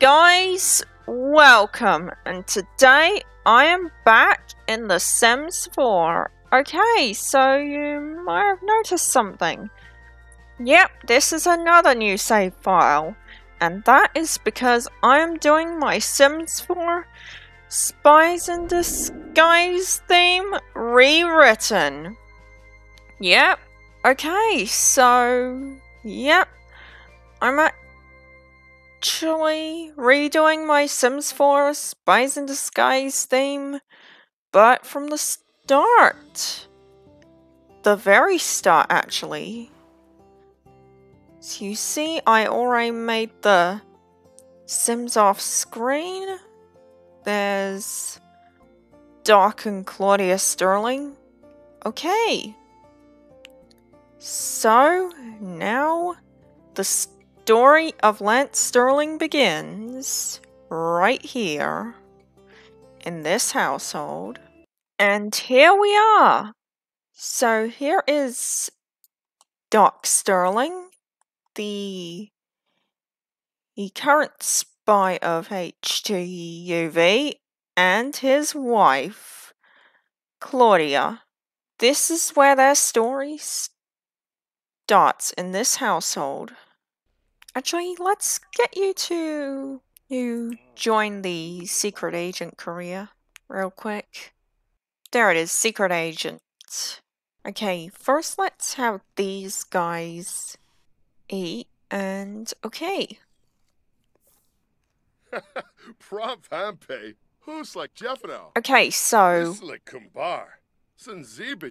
guys, welcome, and today I am back in The Sims 4. Okay, so you might have noticed something. Yep, this is another new save file, and that is because I am doing my Sims 4 Spies in Disguise theme rewritten. Yep, okay, so yep, I'm actually redoing my Sims 4 Spies in Disguise theme, but from the start. The very start, actually. So you see, I already made the Sims off screen. There's Doc and Claudia Sterling. Okay. So now the story of Lance Sterling begins right here in this household. And here we are. So here is Doc Sterling, the current spy of HTUV, and his wife, Claudia. This is where their story starts in this household. Actually, let's get you join the secret agent career real quick. There it is, secret agent. Okay, first let's have these guys eat, and okay. Prompt Hampe, who's like Jeffano. Okay, so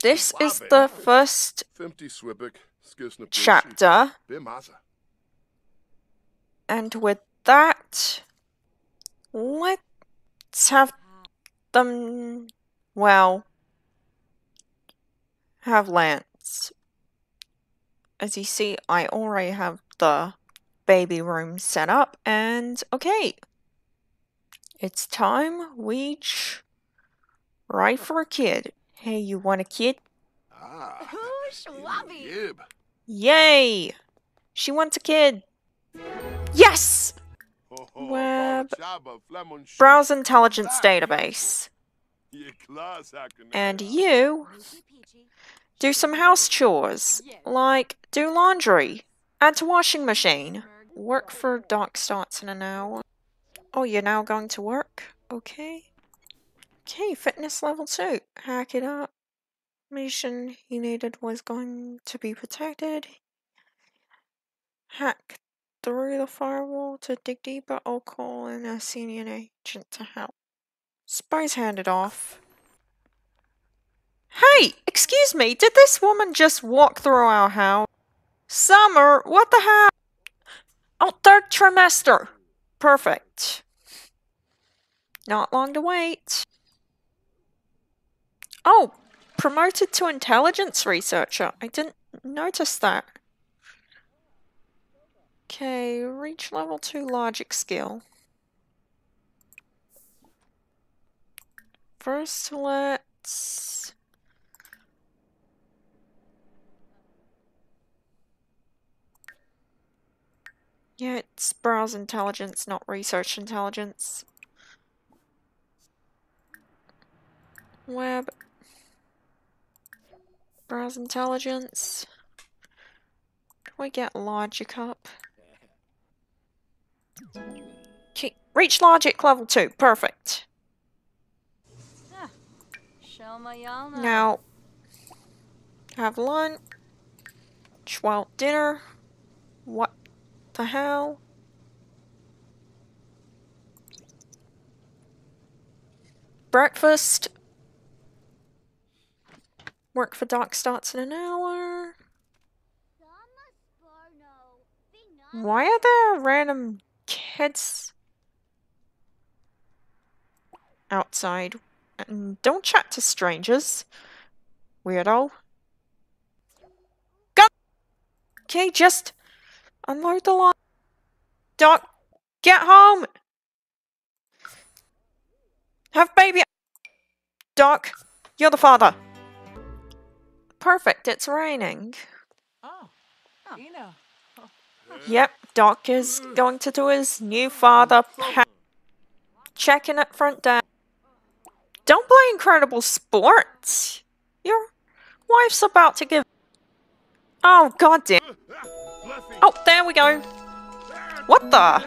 this is the first chapter. And with that, let's have them, well, have Lance. As you see, I already have the baby room set up, and okay. It's time we try for a kid. Hey, you want a kid? Ah, who's lovey? Yay! She wants a kid! Yes! Web browse intelligence database. And you do some house chores, like do laundry, add to washing machine, work for Doc starts in an hour. Oh, you're now going to work? Okay. Okay, fitness level 2. Hack it up. Mission he needed was going to be protected. Hack through the firewall to dig deeper, or call in a senior agent to help. Spies handed off. Hey, excuse me, did this woman just walk through our house? Summer, what the hell? Oh, third trimester. Perfect. Not long to wait. Oh, promoted to intelligence researcher. I didn't notice that. Okay, reach level 2 logic skill. First, let's it's browse intelligence, not research intelligence. Web. Browse intelligence. Can we get logic up? Okay. Reach logic level 2. Perfect. Now, have lunch. Well, dinner. What the hell? Breakfast. Work for Doc starts in an hour. Why are there random kids outside? And don't chat to strangers, weirdo. Go! Okay, just unload the line. Doc, get home! Have baby. Doc, you're the father. Perfect, it's raining. Oh, you know. Yep, Doc is going to do his new father checking at front desk. Don't play Incredible Sports. Your wife's about to give. Oh, goddamn. Oh, there we go. What the?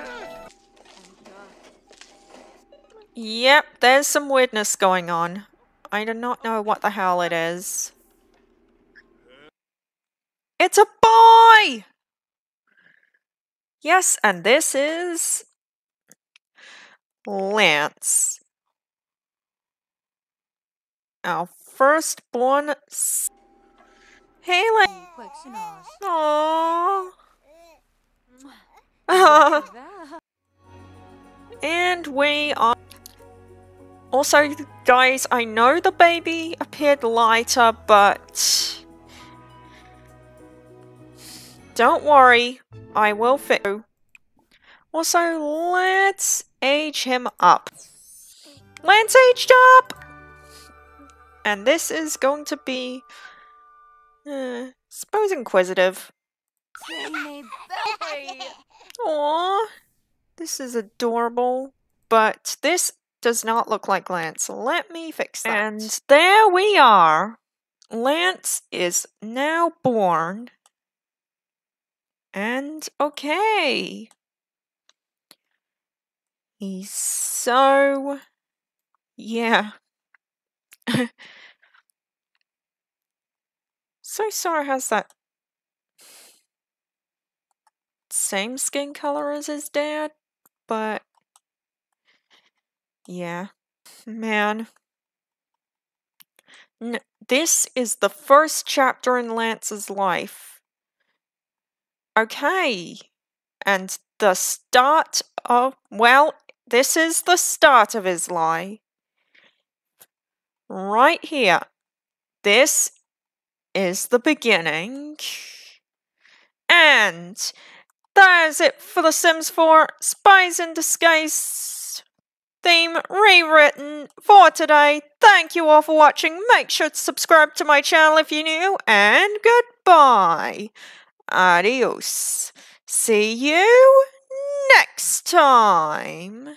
Yep, there's some weirdness going on. I do not know what the hell it is. It's a boy! Yes, and this is Lance. Our firstborn. Hey, Lance. Aww. And we are. Also, guys, I know the baby appeared lighter, but don't worry, I will fix you. Also, let's age him up. Lance aged up! And this is going to be, I suppose, inquisitive. Aww, this is adorable, but this does not look like Lance. Let me fix that. And there we are. Lance is now born. And okay. He's so... yeah. So Sora has that same skin color as his dad, but... yeah, man. This is the first chapter in Lance's life. Okay. And the start of... well, this is the start of his life. Right here. This is the beginning. And that is it for The Sims 4 Spies in Disguise theme rewritten for today. Thank you all for watching. Make sure to subscribe to my channel if you're new, and goodbye. Adios. See you next time.